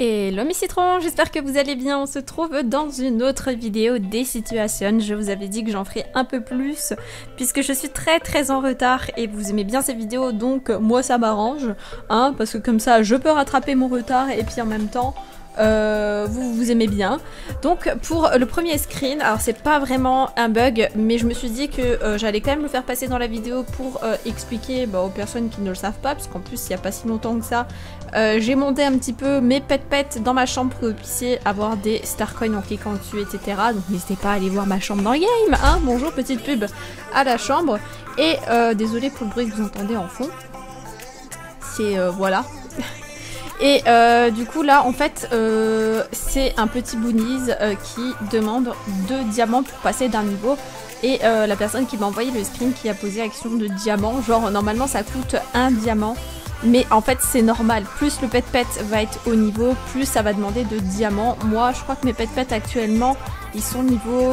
Hello mes citrons, j'espère que vous allez bien, on se trouve dans une autre vidéo des situations. Je vous avais dit que j'en ferai un peu plus puisque je suis très en retard et vous aimez bien ces vidéos, donc moi ça m'arrange, hein, parce que comme ça je peux rattraper mon retard et puis en même temps vous aimez bien. Donc pour le premier screen, alors c'est pas vraiment un bug, mais je me suis dit que j'allais quand même le faire passer dans la vidéo pour expliquer aux personnes qui ne le savent pas, parce qu'en plus il n'y a pas si longtemps que ça, j'ai monté un petit peu mes pet-pets dans ma chambre pour que vous puissiez avoir des Starcoins en cliquant dessus, etc. Donc n'hésitez pas à aller voir ma chambre dans le game, hein. Bonjour, petite pub à la chambre. Et désolé pour le bruit que vous entendez en fond. C'est voilà. Et du coup là en fait c'est un petit boonies qui demande 2 diamants pour passer d'un niveau. Et la personne qui m'a envoyé le screen qui a posé action de diamant, genre normalement ça coûte 1 diamant. Mais en fait c'est normal, plus le pet-pet va être au niveau, plus ça va demander de diamants. Moi je crois que mes pet-pets actuellement ils sont niveau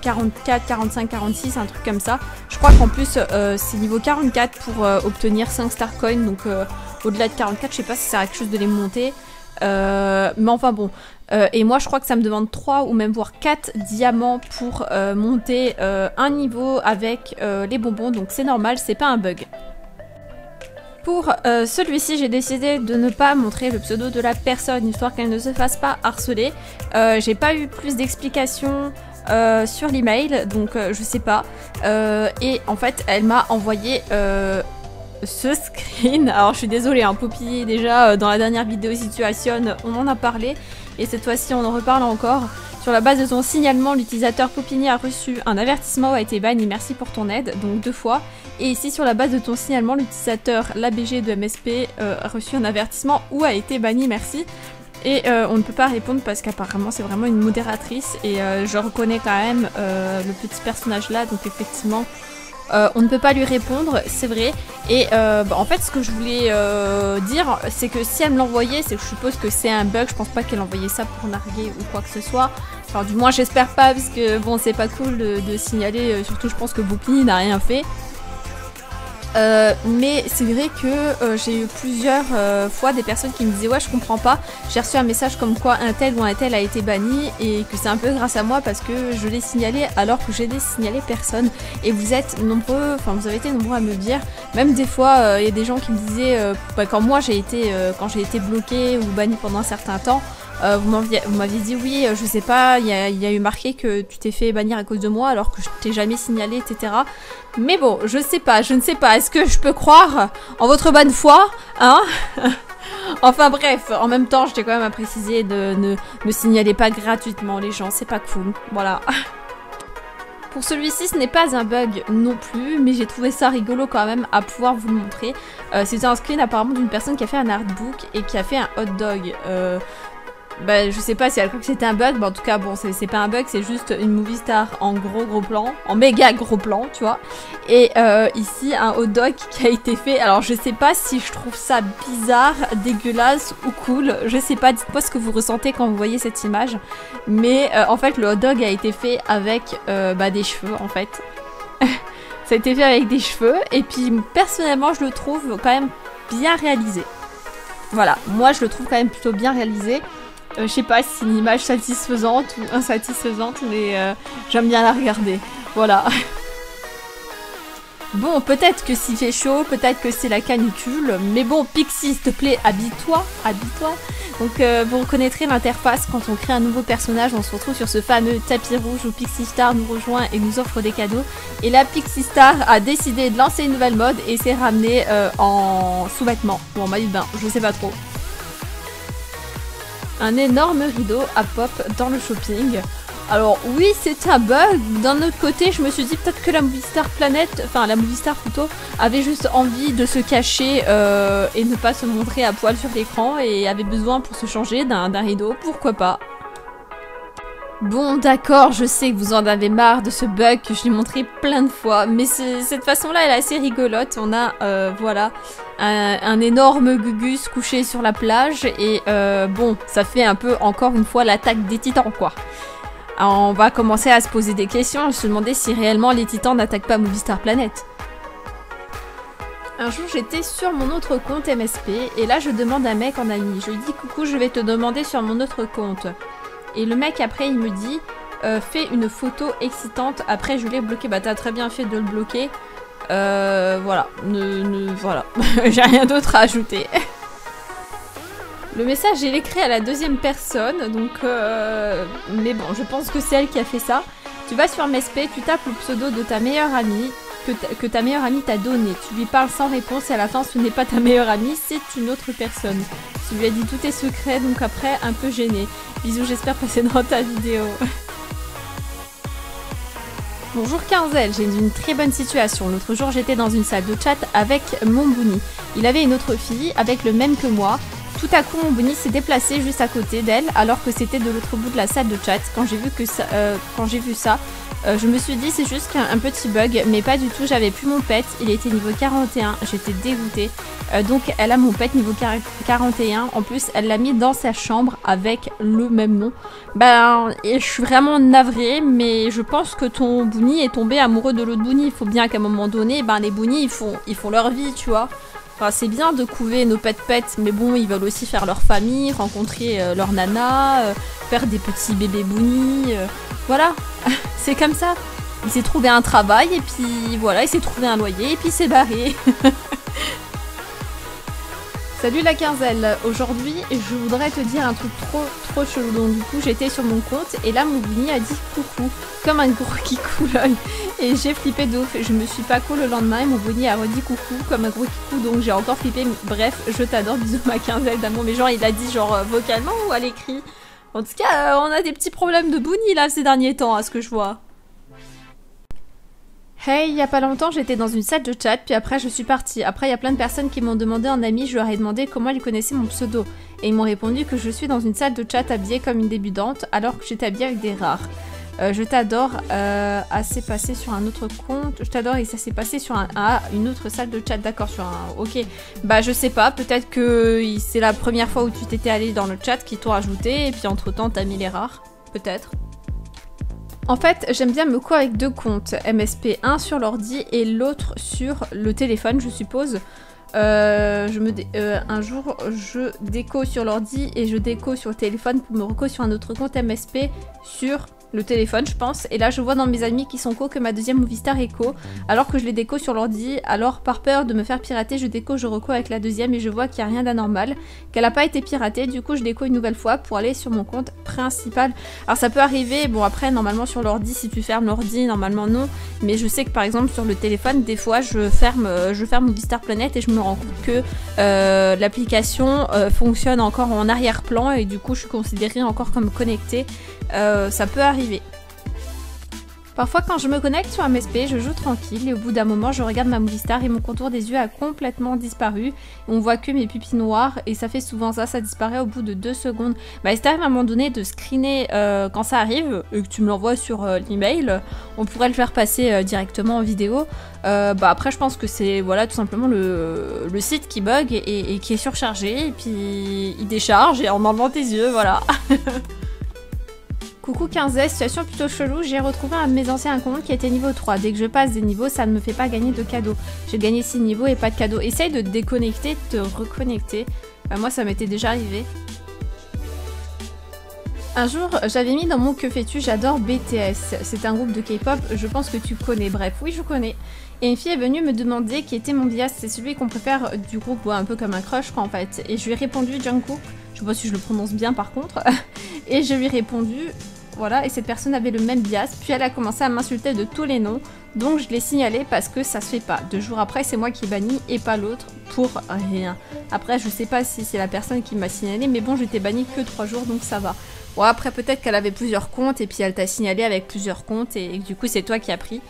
44, 45, 46, un truc comme ça. Je crois qu'en plus c'est niveau 44 pour obtenir 5 star coins, donc au-delà de 44 je sais pas si ça sert à quelque chose de les monter. Mais enfin bon, et moi je crois que ça me demande 3 ou même voire 4 diamants pour monter un niveau avec les bonbons, donc c'est normal, c'est pas un bug. Pour celui-ci, j'ai décidé de ne pas montrer le pseudo de la personne, histoire qu'elle ne se fasse pas harceler. J'ai pas eu plus d'explications sur l'email, donc je sais pas. Et en fait, elle m'a envoyé ce screen. Alors je suis désolée, hein, Poppy, déjà dans la dernière vidéo situation, on en a parlé. Et cette fois-ci, on en reparle encore. Sur la base de ton signalement, l'utilisateur Popini a reçu un avertissement ou a été banni, merci pour ton aide, donc 2 fois. Et ici, sur la base de ton signalement, l'utilisateur l'ABG de MSP a reçu un avertissement ou a été banni, merci. Et on ne peut pas répondre parce qu'apparemment, c'est vraiment une modératrice et je reconnais quand même le petit personnage là, donc effectivement, on ne peut pas lui répondre, c'est vrai. Et en fait, ce que je voulais dire, c'est que si elle me l'envoyait, c'est que je suppose que c'est un bug. Je pense pas qu'elle envoyait ça pour narguer ou quoi que ce soit. Enfin, du moins, j'espère pas, parce que bon, c'est pas cool de signaler. Surtout, je pense que Boupini n'a rien fait. Mais c'est vrai que j'ai eu plusieurs fois des personnes qui me disaient ouais je comprends pas, j'ai reçu un message comme quoi un tel ou un tel a été banni et que c'est un peu grâce à moi parce que je l'ai signalé alors que j'ai signalé personne. Et vous êtes nombreux, enfin vous avez été nombreux à me dire, même des fois il y a des gens qui me disaient quand moi j'ai été quand j'ai été bloquée ou bannie pendant un certain temps, vous m'aviez dit oui je sais pas, il y a eu marqué que tu t'es fait bannir à cause de moi alors que je t'ai jamais signalé, etc. Mais bon, je sais pas, je ne sais pas, est-ce que je peux croire en votre bonne foi, hein? Enfin bref, en même temps j'étais quand même à préciser de ne me signaler pas gratuitement les gens, c'est pas cool, voilà. Pour celui-ci, ce n'est pas un bug non plus, mais j'ai trouvé ça rigolo quand même à pouvoir vous le montrer. C'était un screen apparemment d'une personne qui a fait un artbook et qui a fait un hot dog. Je sais pas si elle croit que c'était un bug, mais en tout cas bon c'est pas un bug, c'est juste une movie star en gros plan, en méga gros plan tu vois. Et ici un hot dog qui a été fait, alors je sais pas si je trouve ça bizarre, dégueulasse ou cool, je sais pas, dites moi ce que vous ressentez quand vous voyez cette image. Mais en fait le hot dog a été fait avec des cheveux en fait. Ça a été fait avec des cheveux et puis personnellement je le trouve quand même bien réalisé. Voilà, moi je le trouve quand même plutôt bien réalisé. Je sais pas si c'est une image satisfaisante ou insatisfaisante, mais j'aime bien la regarder. Voilà. Bon, peut-être que s'il fait chaud, peut-être que c'est la canicule, mais bon, Pixie, s'il te plaît, habille-toi. Donc, vous reconnaîtrez l'interface quand on crée un nouveau personnage, on se retrouve sur ce fameux tapis rouge où Pixie Star nous rejoint et nous offre des cadeaux. Et là, Pixie Star a décidé de lancer une nouvelle mode et s'est ramenée en sous-vêtements ou en maillot de bain, je sais pas trop. Un énorme rideau à pop dans le shopping. Alors oui c'est un bug, d'un autre côté je me suis dit peut-être que la Movie Star Planet, enfin la Movie Star plutôt, avait juste envie de se cacher et ne pas se montrer à poil sur l'écran et avait besoin pour se changer d'un rideau, pourquoi pas. Bon d'accord, je sais que vous en avez marre de ce bug que je l'ai montré plein de fois, mais cette façon-là elle est assez rigolote. On a voilà un énorme gugus couché sur la plage et bon ça fait un peu encore une fois l'attaque des titans quoi. Alors, on va commencer à se poser des questions, se demander si réellement les titans n'attaquent pas Movie Star Planet. Un jour j'étais sur mon autre compte MSP et là je demande un mec en ami. Je lui dis coucou, je vais te demander sur mon autre compte. Et le mec après il me dit fais une photo excitante. Après je l'ai bloqué. Bah t'as très bien fait de le bloquer. Voilà. Voilà. J'ai rien d'autre à ajouter. Le message il est écrit à la deuxième personne donc mais bon je pense que c'est elle qui a fait ça. Tu vas sur MSP, tu tapes le pseudo de ta meilleure amie que ta meilleure amie t'a donné. Tu lui parles sans réponse et à la fin ce n'est pas ta meilleure amie, c'est une autre personne. Tu lui as dit tous tes secrets donc après un peu gêné. Bisous, j'espère passer dans ta vidéo. Bonjour QUINZEL, j'ai une très bonne situation. L'autre jour j'étais dans une salle de chat avec mon Bouni. Il avait une autre fille avec le même que moi. Tout à coup mon Bouni s'est déplacé juste à côté d'elle alors que c'était de l'autre bout de la salle de chat. Quand j'ai vu, je me suis dit c'est juste un petit bug, mais pas du tout, j'avais plus mon pet, il était niveau 41, j'étais dégoûtée. Donc elle a mon pet niveau 41, en plus elle l'a mis dans sa chambre avec le même nom. Ben je suis vraiment navrée, mais je pense que ton Bouni est tombé amoureux de l'autre Bouni. Il faut bien qu'à un moment donné, ben les Bouni ils font leur vie, tu vois. Enfin, c'est bien de couver nos pets, mais bon, ils veulent aussi faire leur famille, rencontrer leur nana, faire des petits bébés Bouni, voilà, c'est comme ça. Il s'est trouvé un travail, et puis voilà, il s'est trouvé un loyer, et puis il s'est barré. Salut la QUINZEL, aujourd'hui, je voudrais te dire un truc trop chelou. Donc du coup, j'étais sur mon compte, et là, mon Bouni a dit coucou, comme un gros qui coulonne. Et j'ai flippé de ouf, je me suis pas cool le lendemain et mon Bouni a redit coucou comme un gros kikou, donc j'ai encore flippé. Bref, je t'adore, bisous ma QUINZEL d'amour. Mais genre il a dit genre vocalement ou à l'écrit? En tout cas on a des petits problèmes de Bouni là ces derniers temps à ce que je vois. Hey, il y a pas longtemps j'étais dans une salle de chat puis après je suis partie. Après il y a plein de personnes qui m'ont demandé en ami, je leur ai demandé comment ils connaissaient mon pseudo. Et ils m'ont répondu que je suis dans une salle de chat habillée comme une débutante alors que j'étais habillée avec des rares. Je t'adore, ça s'est passé sur un autre compte. Je t'adore et ça s'est passé sur une autre salle de chat, d'accord, sur un... Ok, bah je sais pas, peut-être que c'est la première fois où tu t'étais allé dans le chat qui t'ont ajouté et puis entre temps t'as mis les rares, peut-être. En fait, j'aime bien me couper avec deux comptes, MSP, un sur l'ordi et l'autre sur le téléphone, je suppose. Un jour, je déco sur l'ordi et je déco sur le téléphone pour me reco sur un autre compte MSP sur... le téléphone je pense, et là je vois dans mes amis qui sont co que ma deuxième Movie Star est co alors que je les déco sur l'ordi, alors par peur de me faire pirater je déco, je reco avec la deuxième et je vois qu'il n'y a rien d'anormal, qu'elle n'a pas été piratée, du coup je déco une nouvelle fois pour aller sur mon compte principal. Alors ça peut arriver, bon après normalement sur l'ordi si tu fermes l'ordi normalement non, mais je sais que par exemple sur le téléphone des fois je ferme Movie Star Planet et je me rends compte que l'application fonctionne encore en arrière-plan et du coup je suis considérée encore comme connectée. Ça peut arriver. Parfois quand je me connecte sur MSP, je joue tranquille et au bout d'un moment je regarde ma Movie Star et mon contour des yeux a complètement disparu. On voit que mes pupilles noires et ça fait souvent ça, ça disparaît au bout de 2 secondes. Bah si t'arrives à un moment donné de screener quand ça arrive et que tu me l'envoies sur l'email, on pourrait le faire passer directement en vidéo. Bah après je pense que c'est voilà tout simplement le site qui bug et qui est surchargé et puis il décharge et en enlevant tes yeux, voilà. Coucou QUINZEL, situation plutôt chelou, j'ai retrouvé un de mes anciens comptes qui était niveau 3. Dès que je passe des niveaux, ça ne me fait pas gagner de cadeaux. J'ai gagné 6 niveaux et pas de cadeaux. Essaye de te déconnecter, de te reconnecter. Moi, ça m'était déjà arrivé. Un jour, j'avais mis dans mon que fais-tu, j'adore BTS. C'est un groupe de K-pop, je pense que tu connais. Bref, oui, je connais. Et une fille est venue me demander qui était mon bias. C'est celui qu'on préfère du groupe, ouais, un peu comme un crush, quoi, en fait. Et je lui ai répondu Jungkook. Je sais pas si je le prononce bien, par contre. Et je lui ai répondu... Voilà, et cette personne avait le même bias, puis elle a commencé à m'insulter de tous les noms, donc je l'ai signalé parce que ça se fait pas. 2 jours après, c'est moi qui bannis et pas l'autre pour rien. Après, je sais pas si c'est la personne qui m'a signalé, mais bon, je t'ai banni que 3 jours, donc ça va. Bon, après, peut-être qu'elle avait plusieurs comptes et puis elle t'a signalé avec plusieurs comptes et du coup, c'est toi qui as pris.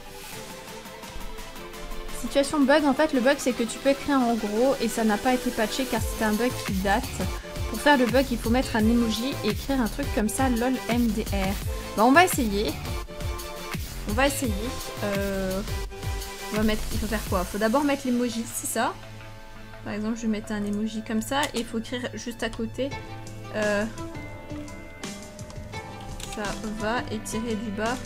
Situation bug, en fait, le bug, c'est que tu peux écrire en gros et ça n'a pas été patché car c'est un bug qui date. Pour faire le bug, il faut mettre un emoji et écrire un truc comme ça, lol MDR. Bah, on va essayer. On va essayer. On va mettre... Il faut faire quoi? Il faut d'abord mettre l'emoji, c'est ça? Par exemple, je vais mettre un emoji comme ça et il faut écrire juste à côté. Ça va et tirer du bas.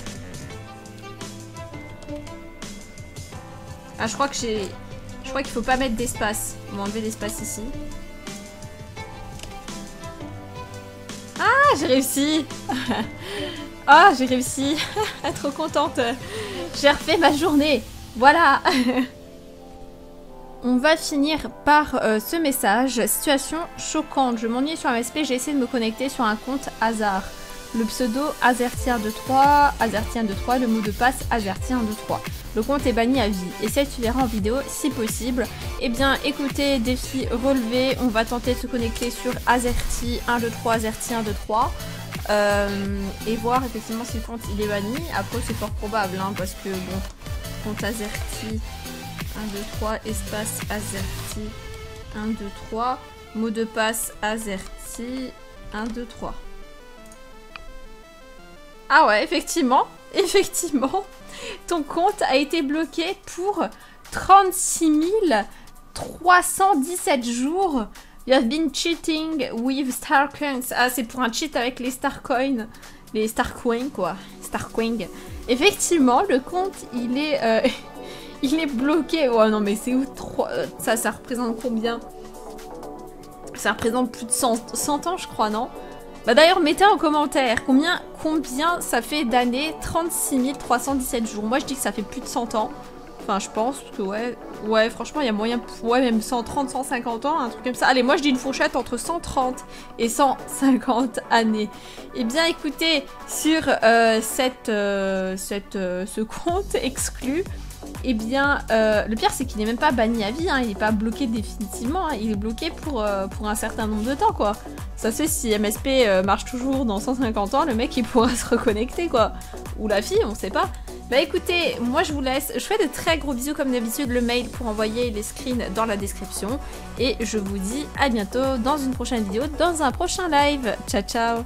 Ah, je crois que j'ai... Je Je crois qu'il faut pas mettre d'espace. On va enlever l'espace ici. Ah, j'ai réussi. Ah, oh, j'ai réussi. Trop contente. J'ai refait ma journée. Voilà. On va finir par ce message. Situation choquante. Je m'ennuie sur MSP. J'ai essayé de me connecter sur un compte hasard. Le pseudo azertien23, azertien23, le mot de passe azertien23. Le compte est banni à vie. Essaye, tu verras en vidéo si possible. Eh bien, écoutez, défi relevé. On va tenter de se connecter sur azerti123, azerti123. Et voir effectivement si le compte il est banni. Après, c'est fort probable, hein, parce que bon, compte azerti 123, espace azerti 123, mot de passe azerti 123. Ah ouais, effectivement, effectivement, ton compte a été bloqué pour 36 317 jours. You have been cheating with star coins. Ah, c'est pour un cheat avec les star coins. Les star coins, quoi. Star coin. Effectivement, le compte, il est bloqué. Oh non, mais c'est où 3... Ça, ça représente combien? Ça représente plus de 100 ans, je crois, non? Bah d'ailleurs, mettez en commentaire combien ça fait d'années 36 317 jours. Moi, je dis que ça fait plus de 100 ans. Enfin, je pense que ouais. Ouais, franchement, il y a moyen. Ouais, même 130, 150 ans, un truc comme ça. Allez, moi, je dis une fourchette entre 130 et 150 années. Eh bien, écoutez, sur ce compte exclu, eh bien, le pire, c'est qu'il n'est même pas banni à vie, hein, il n'est pas bloqué définitivement, hein, il est bloqué pour un certain nombre de temps, quoi. Ça se fait, si MSP marche toujours dans 150 ans, le mec, il pourra se reconnecter, quoi. Ou la fille, on sait pas. Bah écoutez, moi je vous laisse, je fais de très gros bisous comme d'habitude, le mail pour envoyer les screens dans la description, et je vous dis à bientôt dans une prochaine vidéo, dans un prochain live. Ciao, ciao!